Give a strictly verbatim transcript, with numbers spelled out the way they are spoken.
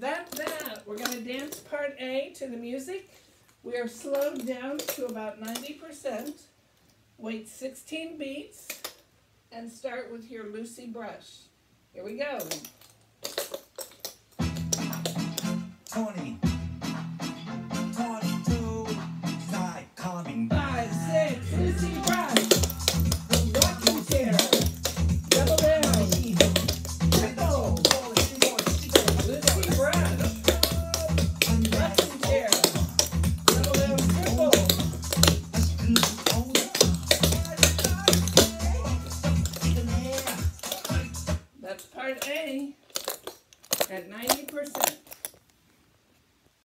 that that. We're going to dance part A to the music. We are slowed down to about ninety percent. Wait sixteen beats and start with your Lucy brush. Here we go. twenty. Part A at ninety percent.